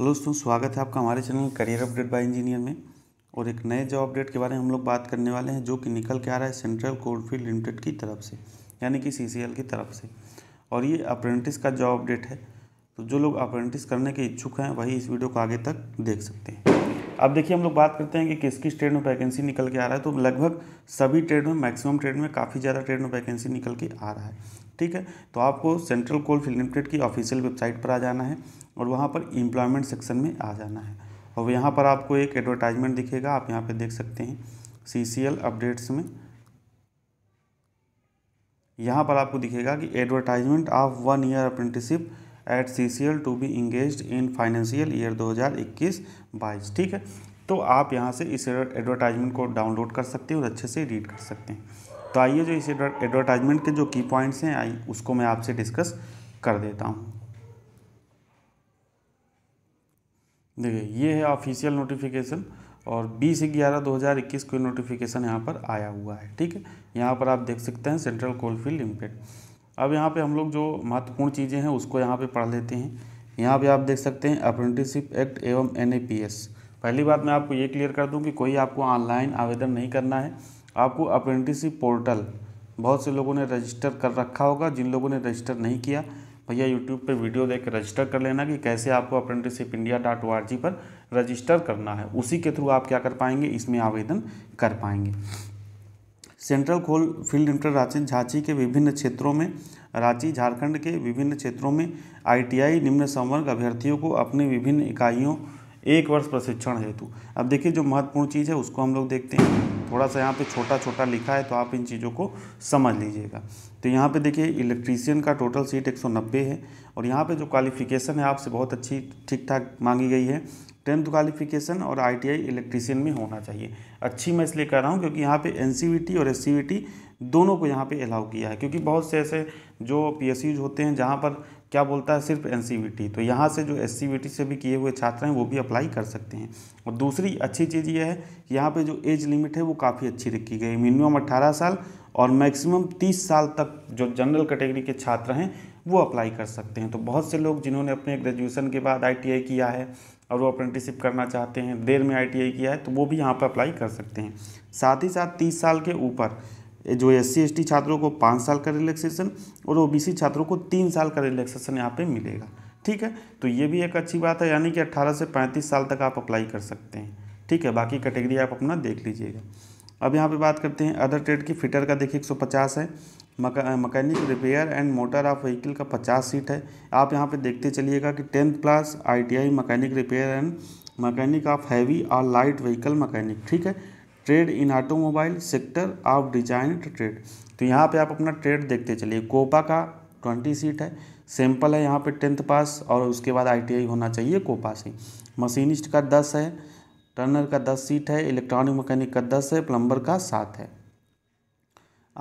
Hello दोस्तों, स्वागत है आपका हमारे channel career update by engineer में। और एक नए जॉब अपडेट के बारे में हम लोग बात करने वाले हैं, जो कि निकल के आ रहा है सेंट्रल कोलफील्ड लिमिटेड की तरफ से, यानी कि सीसीएल की तरफ से। और ये अप्रेंटिस का जॉब अपडेट है, तो जो लोग अप्रेंटिस करने के इच्छुक हैं वही इस वीडियो को आगे तक देख सकते हैं। अब देखिए, हम लोग बात करते हैं कि किस किस ट्रेड में वैकेंसी निकल के आ रहा है। तो लगभग सभी ट्रेड में, मैक्सिमम ट्रेड में, काफ़ी ज़्यादा ट्रेड में वैकेंसी निकल के आ रहा है, ठीक है। तो आपको सेंट्रल कोलफील्ड लिमिटेड की ऑफिशियल वेबसाइट पर आ जाना है और वहाँ पर एम्प्लॉयमेंट सेक्शन में आ जाना है। और यहाँ पर आपको एक एडवर्टाइजमेंट दिखेगा, आप यहाँ पे देख सकते हैं सीसीएल अपडेट्स में। यहाँ पर आपको दिखेगा कि advertisement of 1 year apprenticeship at CCL to be engaged in financial year 2021-22, ठीक है। तो आप यहाँ से इस एडवर्टाइजमेंट को डाउनलोड कर सकते हैं और अच्छे से रीड कर सकते हैं। तो आइए, जो इस एडवर्टाइजमेंट के जो की पॉइंट्स हैं उसको मैं आपसे डिस्कस कर देता हूँ। देखिए, ये है ऑफिशियल नोटिफिकेशन और 20/11/2021 को नोटिफिकेशन यहाँ पर आया हुआ है, ठीक है। यहाँ पर आप देख सकते हैं सेंट्रल कोलफील्ड लिमिटेड। अब यहाँ पे हम लोग जो महत्वपूर्ण चीज़ें हैं उसको यहाँ पे पढ़ लेते हैं। यहाँ पे आप देख सकते हैं अप्रेंटिसशिप एक्ट एवं NAPS। पहली बात मैं आपको ये क्लियर कर दूँ कि कोई आपको ऑनलाइन आवेदन नहीं करना है। आपको अप्रेंटिसशिप पोर्टल, बहुत से लोगों ने रजिस्टर कर रखा होगा, जिन लोगों ने रजिस्टर नहीं किया भैया यूट्यूब पे वीडियो देख के रजिस्टर कर लेना कि कैसे आपको apprenticeshipindia.org पर रजिस्टर करना है। उसी के थ्रू आप क्या कर पाएंगे, इसमें आवेदन कर पाएंगे। सेंट्रल कोलफील्ड लिमिटेड रांची के विभिन्न क्षेत्रों में, रांची झारखंड के विभिन्न क्षेत्रों में ITI निम्न संवर्ग अभ्यर्थियों को अपनी विभिन्न इकाइयों 1 वर्ष प्रशिक्षण हेतु। अब देखिए, जो महत्वपूर्ण चीज़ है उसको हम लोग देखते हैं। थोड़ा सा यहाँ पे छोटा छोटा लिखा है, तो आप इन चीज़ों को समझ लीजिएगा। तो यहाँ पे देखिए, इलेक्ट्रीशियन का टोटल सीट 190 है और यहाँ पे जो क्वालिफिकेशन है आपसे बहुत अच्छी ठीक ठाक मांगी गई है। 10th क्वालिफिकेशन और ITI इलेक्ट्रीशियन में होना चाहिए। अच्छी मैं इसलिए कह रहा हूँ क्योंकि यहाँ पे NCVT और SCVT दोनों को यहाँ पे अलाउ किया है, क्योंकि बहुत से ऐसे जो PSUs होते हैं जहाँ पर क्या बोलता है सिर्फ NCVT, तो यहाँ से जो SCVT से भी किए हुए छात्र हैं वो भी अप्लाई कर सकते हैं। और दूसरी अच्छी चीज़ ये है कि यहाँ पर जो एज लिमिट है वो काफ़ी अच्छी रखी गई, मिनिमम 18 साल और मैक्सिमम 30 साल तक जो जनरल कैटेगरी के छात्र हैं वो अप्लाई कर सकते हैं। तो बहुत से लोग जिन्होंने अपने ग्रेजुएशन के बाद ITI किया है और वो अप्रेंटिसशिप करना चाहते हैं, देर में ITI किया है, तो वो भी यहाँ पर अप्लाई कर सकते हैं। साथ ही साथ 30 साल के ऊपर जो SC ST छात्रों को 5 साल का रिलैक्सेशन और OBC छात्रों को 3 साल का रिलैक्सेशन यहाँ पे मिलेगा, ठीक है। तो ये भी एक अच्छी बात है, यानी कि 18 से 35 साल तक आप अप्लाई कर सकते हैं, ठीक है। बाकी कैटेगरी आप अपना देख लीजिएगा। अब यहाँ पे बात करते हैं अदर ट्रेड की। फिटर का देखिए 150 है, mechanic repair and motor of vehicle का 50 सीट है। आप यहाँ पे देखते चलिएगा कि 10th class ITI mechanic repair and mechanic of heavy और लाइट व्हीकल मकैनिक, ठीक है। Trade in automobile sector of design trade, तो यहाँ पे आप अपना ट्रेड देखते चलिए। कोपा का 20 सीट है, सैम्पल है यहाँ पे 10th पास और उसके बाद ITI होना चाहिए कोपा से। मशीनिस्ट का 10 है, टर्नर का 10 सीट है, इलेक्ट्रॉनिक मैकेनिक का 10 है, प्लम्बर का 7 है।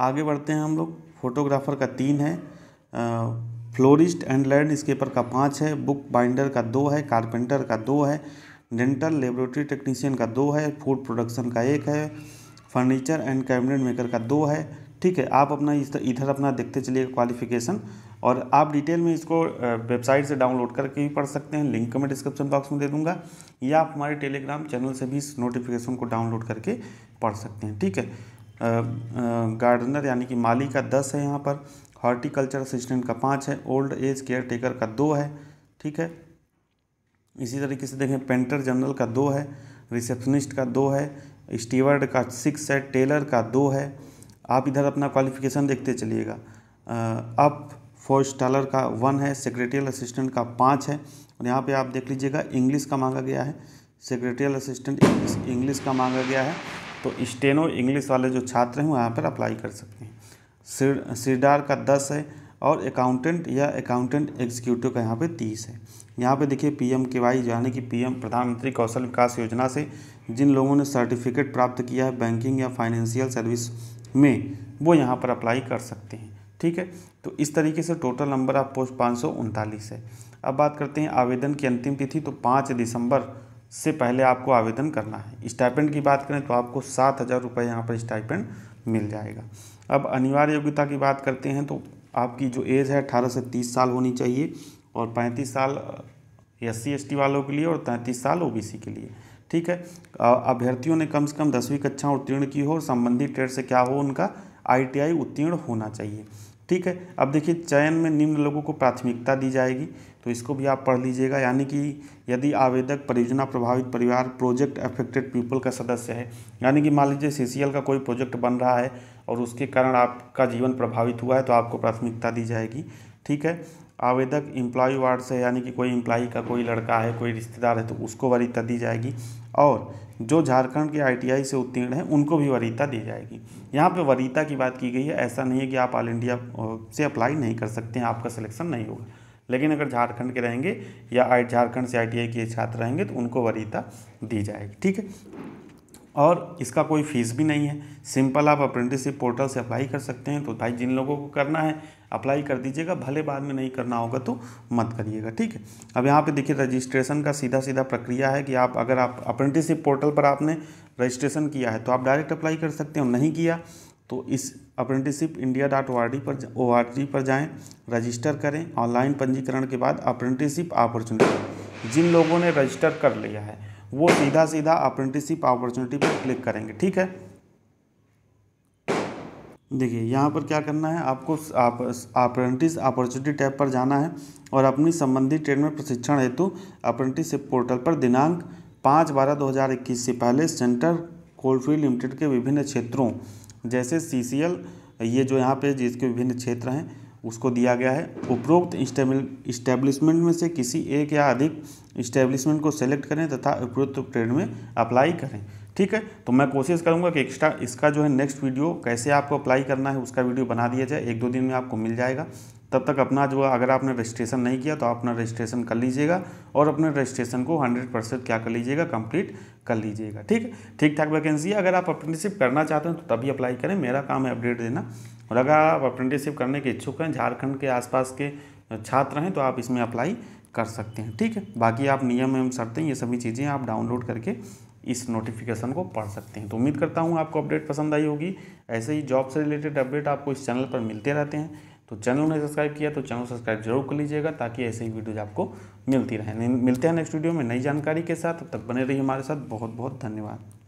आगे बढ़ते हैं हम लोग, फोटोग्राफर का 3 है, फ्लोरिस्ट एंड लैंडस्केपर का 5 है, बुक बाइंडर का 2 है, कारपेंटर का 2 है, डेंटल लेबोरेटरी टेक्नीशियन का 2 है, फूड प्रोडक्शन का 1 है, फर्नीचर एंड कैबिनेट मेकर का 2 है, ठीक है। आप अपना इधर अपना देखते चलिएगा क्वालिफिकेशन, और आप डिटेल में इसको वेबसाइट से डाउनलोड करके भी पढ़ सकते हैं, लिंक मैं डिस्क्रिप्शन बॉक्स में दे दूंगा, या आप हमारे टेलीग्राम चैनल से भी इस नोटिफिकेशन को डाउनलोड करके पढ़ सकते हैं, ठीक है। गार्डनर यानी कि माली का 10 है, यहाँ पर हॉर्टिकल्चर असिस्टेंट का 5 है, ओल्ड एज केयर टेकर का 2 है, ठीक है। इसी तरीके से देखें, पेंटर जनरल का 2 है, रिसेप्शनिस्ट का 2 है, स्टीवर्ड का 6 है, टेलर का 2 है। आप इधर अपना क्वालिफिकेशन देखते चलिएगा। अप फॉस्टलर का 1 है, सेक्रेटरियल असिस्टेंट का 5 है, और यहाँ पे आप देख लीजिएगा इंग्लिश का मांगा गया है, सेक्रेटरियल असिस्टेंट इंग्लिश का मांगा गया है, तो स्टेनो इंग्लिश वाले जो छात्र हैं वो यहाँ पर अप्लाई कर सकते हैं। सिरडार का 10 है और अकाउंटेंट या अकाउंटेंट एग्जीक्यूटिव का यहाँ पे 30 है। यहाँ पे देखिए PMKVY यानी कि PM प्रधानमंत्री कौशल विकास योजना से जिन लोगों ने सर्टिफिकेट प्राप्त किया है बैंकिंग या फाइनेंशियल सर्विस में, वो यहाँ पर अप्लाई कर सकते हैं, ठीक है। तो इस तरीके से टोटल नंबर ऑफ पोस्ट 539 है। अब बात करते हैं आवेदन की अंतिम तिथि, तो 5 दिसंबर से पहले आपको आवेदन करना है। स्टाइपेंड की बात करें तो आपको 7,000 रुपये यहाँ पर स्टाइपेंड मिल जाएगा। अब अनिवार्य योग्यता की बात करते हैं, तो आपकी जो एज है 18 से 30 साल होनी चाहिए और 35 साल SC ST वालों के लिए और 33 साल OBC के लिए। ठीक है, अभ्यर्थियों ने कम से कम 10वीं कक्षा उत्तीर्ण की हो और संबंधित ट्रेड से क्या हो, उनका ITI उत्तीर्ण होना चाहिए। ठीक है, अब देखिए चयन में निम्न लोगों को प्राथमिकता दी जाएगी, तो इसको भी आप पढ़ लीजिएगा। यानी कि यदि आवेदक परियोजना प्रभावित परिवार प्रोजेक्ट अफेक्टेड पीपल का सदस्य है, यानी कि मान लीजिए CCL का कोई प्रोजेक्ट बन रहा है और उसके कारण आपका जीवन प्रभावित हुआ है, तो आपको प्राथमिकता दी जाएगी। ठीक है, आवेदक एम्प्लॉय वार्ड से, यानी कि कोई एम्प्लॉय का कोई लड़का है, कोई रिश्तेदार है, तो उसको वरीयता दी जाएगी। और जो झारखंड के ITI से उत्तीर्ण हैं उनको भी वरीयता दी जाएगी। यहाँ पे वरीयता की बात की गई है, ऐसा नहीं है कि आप ऑल इंडिया से अप्लाई नहीं कर सकते हैं, आपका सिलेक्शन नहीं होगा, लेकिन अगर झारखंड के रहेंगे या झारखंड से ITI के छात्र रहेंगे तो उनको वरीयता दी जाएगी। ठीक है, और इसका कोई फीस भी नहीं है, सिंपल आप अप्रेंटिसशिप पोर्टल से अप्लाई कर सकते हैं। तो भाई जिन लोगों को करना है अप्लाई कर दीजिएगा, भले बाद में नहीं करना होगा तो मत करिएगा। ठीक है, अब यहाँ पे देखिए रजिस्ट्रेशन का सीधा प्रक्रिया है कि आप अगर आप अप्रेंटिसशिप पोर्टल पर आपने रजिस्ट्रेशन किया है तो आप डायरेक्ट अप्लाई कर सकते हो, नहीं किया तो इस apprenticeshipindia.org पर जाएँ, रजिस्टर करें। ऑनलाइन पंजीकरण के बाद अप्रेंटिसशिप अपॉर्चुनिटी, जिन लोगों ने रजिस्टर कर लिया है वो सीधा अप्रेंटिसशिप अपॉर्चुनिटी पर क्लिक करेंगे। ठीक है, देखिए यहाँ पर क्या करना है, आपको अप्रेंटिस अपॉर्चुनिटी टैब पर जाना है और अपनी संबंधित ट्रेड में प्रशिक्षण हेतु अप्रेंटिसशिप पोर्टल पर दिनांक 5/12/2021 से पहले सेंट्रल कोलफील्ड लिमिटेड के विभिन्न क्षेत्रों जैसे CCL, ये जो यहाँ पे जिसके विभिन्न क्षेत्र हैं उसको दिया गया है, उपरोक्त इस्टेब्लिशमेंट में से किसी एक या अधिक इस्टेब्लिशमेंट को सेलेक्ट करें तथा उपरोक्त ट्रेड में अप्लाई करें। ठीक है, तो मैं कोशिश करूंगा कि एक्स्ट्रा इसका जो है नेक्स्ट वीडियो कैसे आपको अप्लाई करना है उसका वीडियो बना दिया जाए, 1-2 दिन में आपको मिल जाएगा। तब तक अपना जो अगर आपने रजिस्ट्रेशन नहीं किया तो अपना रजिस्ट्रेशन कर लीजिएगा और अपने रजिस्ट्रेशन को 100% क्या कर लीजिएगा, कंप्लीट कर लीजिएगा। ठीक है, ठीक ठाक वैकेंसी है, अगर आप अप्रेंटिसशिप करना चाहते हैं तो तभी अप्लाई करें, मेरा काम है अपडेट देना। और अगर आप अप्रेंटिसशिप करने के इच्छुक हैं, झारखंड के आसपास के छात्र हैं, तो आप इसमें अप्लाई कर सकते हैं। ठीक है, बाकी आप नियम एवं शर्तें ये सभी चीज़ें आप डाउनलोड करके इस नोटिफिकेशन को पढ़ सकते हैं। तो उम्मीद करता हूँ आपको अपडेट पसंद आई होगी। ऐसे ही जॉब से रिलेटेड अपडेट आपको इस चैनल पर मिलते रहते हैं, तो चैनल ने सब्सक्राइब किया तो चैनल सब्सक्राइब जरूर कर लीजिएगा ताकि ऐसे ही वीडियोज आपको मिलती रहें। मिलते हैं नेक्स्ट वीडियो में नई जानकारी के साथ, तब तक बने रहिए हमारे साथ। बहुत बहुत धन्यवाद।